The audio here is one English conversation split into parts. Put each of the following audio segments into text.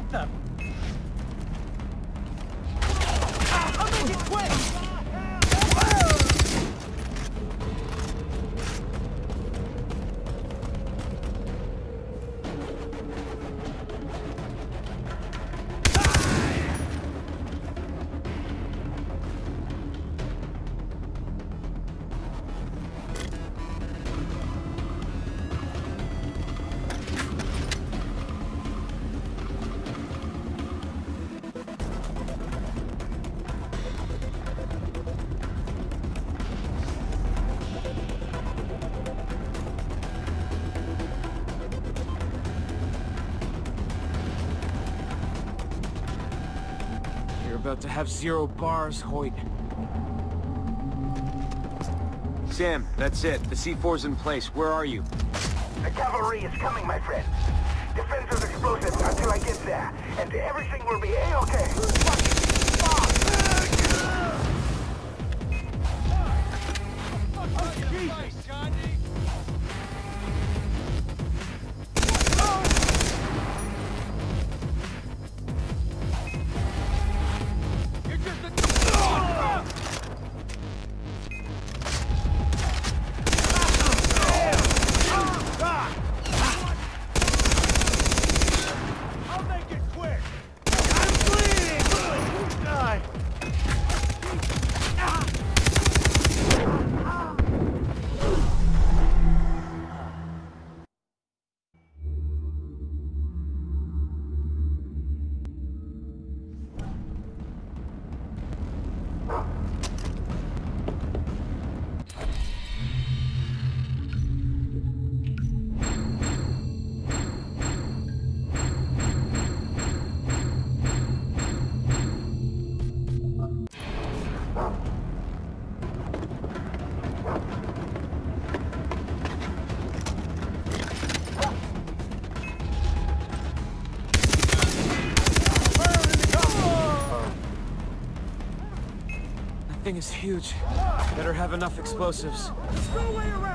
What the? I'll make it quick! To have 0 bars, Hoyt. Sam, that's it. The C4's in place. Where are you? The cavalry is coming, my friend. Defend those explosives until I get there, and everything will be A-okay. Is huge. Better have enough explosives. Go way around.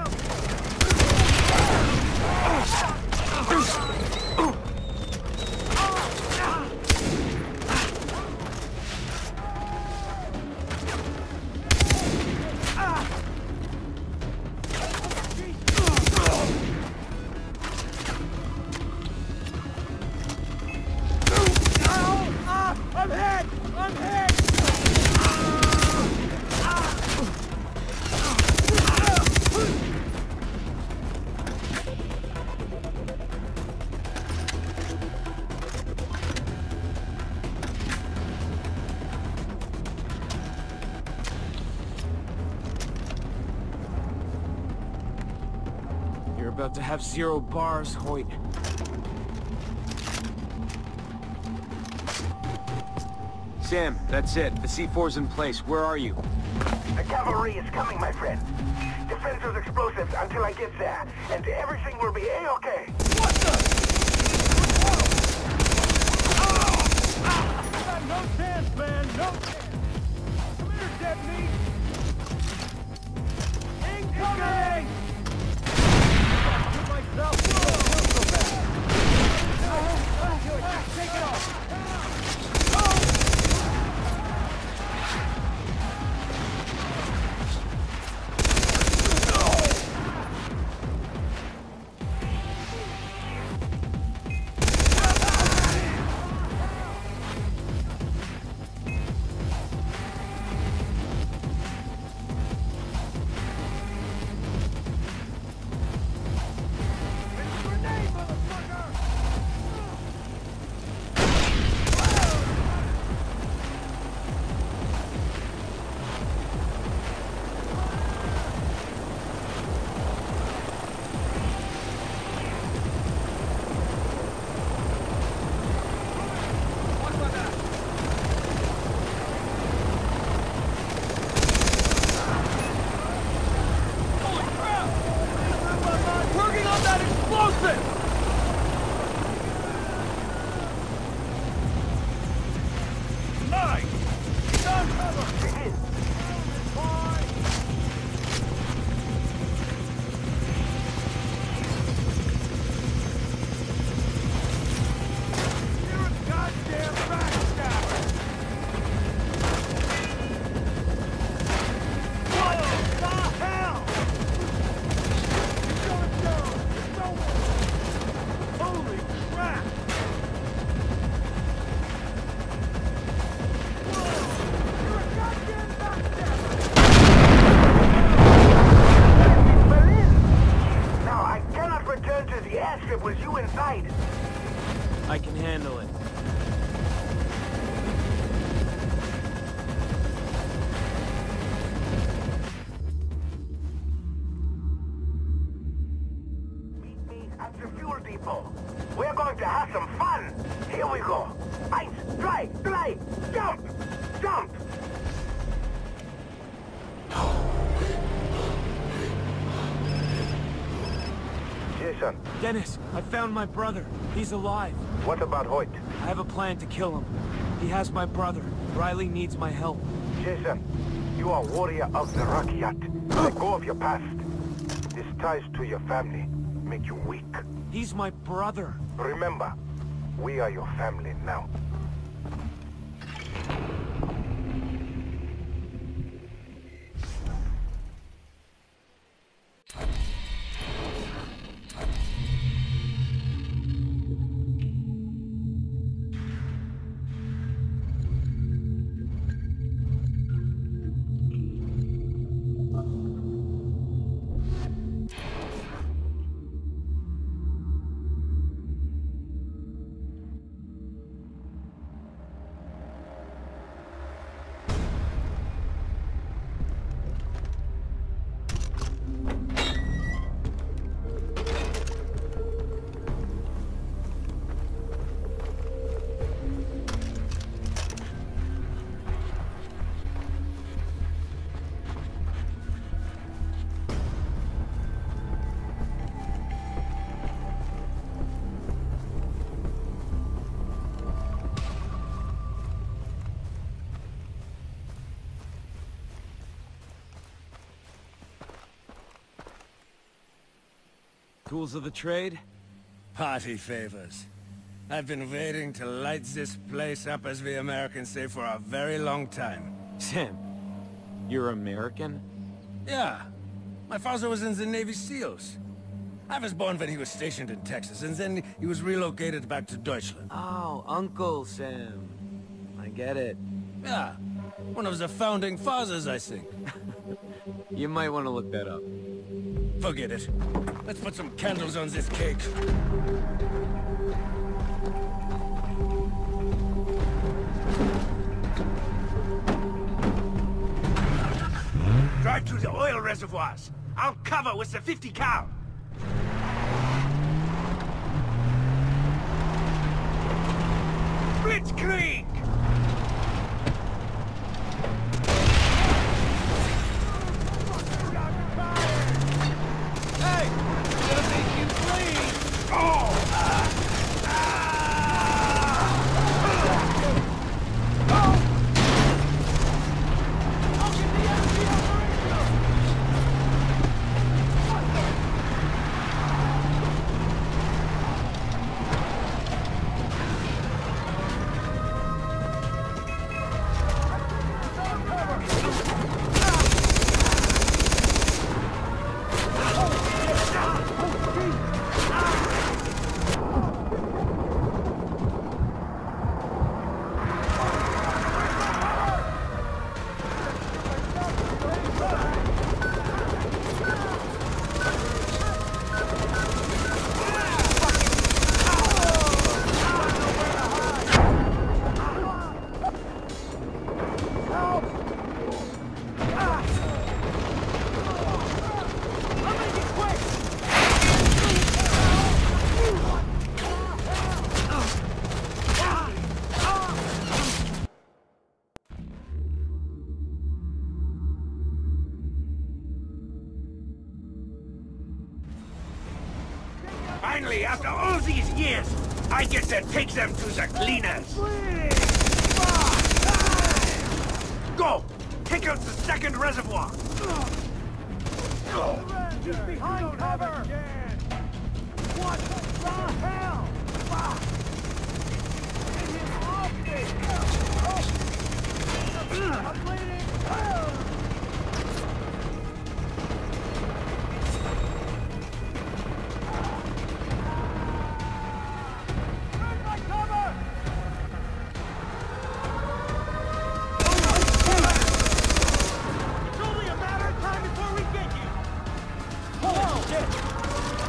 To have 0 bars, Hoyt. Sam, that's it. The C4's in place. Where are you? The cavalry is coming, my friend. Defend those explosives until I get there, and everything will be A-okay. What the? Whoa. No chance, man. No chance. Come here, Dennis. Incoming! No, we'll go back. No, take it off. I can handle it. Meet me at the fuel depot. We're going to have some fun. Here we go. Eins, drei, drei, jump! Jump! Jason. Dennis, I found my brother. He's alive. What about Hoyt? I have a plan to kill him. He has my brother. Riley needs my help. Jason, you are warrior of the Rakyat. Let go of your past. These ties to your family make you weak. He's my brother. Remember, we are your family now. Tools of the trade? Party favors. I've been waiting to light this place up, as we Americans say, for a very long time. Sam, you're American? Yeah. My father was in the Navy SEALs. I was born when he was stationed in Texas, and then he was relocated back to Deutschland. Oh, Uncle Sam. I get it. Yeah. One of the founding fathers, I think. You might want to look that up. Forget it. Let's put some candles on this cake. Drive to the oil reservoirs. I'll cover with the 50 cal. Blitzkrieg! Finally, after all these years, I get to take them to the cleaners. Go! Take out the second reservoir. Go! Just behind cover! What the hell? I'm bleeding! It's only a matter of time before we get you! Hold on, Dennis!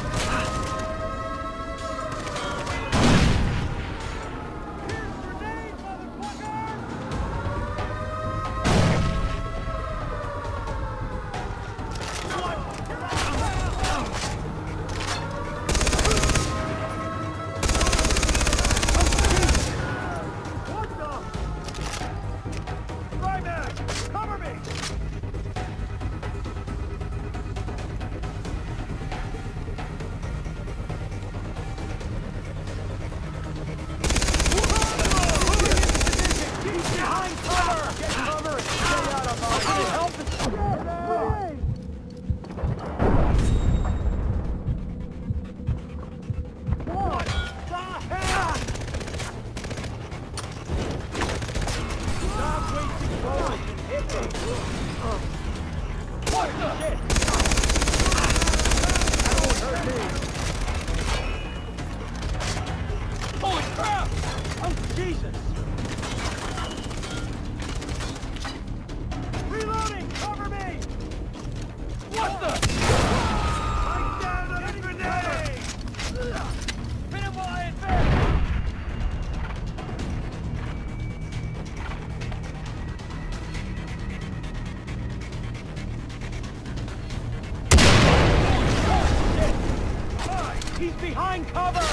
He's behind cover! You're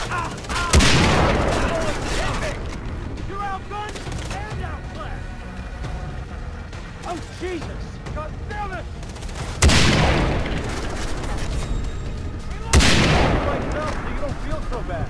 outgunned and outclassed! Oh, Jesus! God damn it! Relax! Lighten up so you don't feel so bad.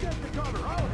Get the cover, Riley!